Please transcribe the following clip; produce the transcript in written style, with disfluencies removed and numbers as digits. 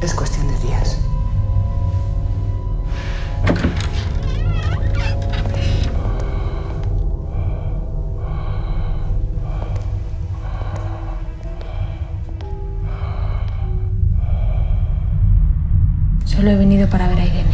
Es cuestión de días. Solo he venido para ver a Irene.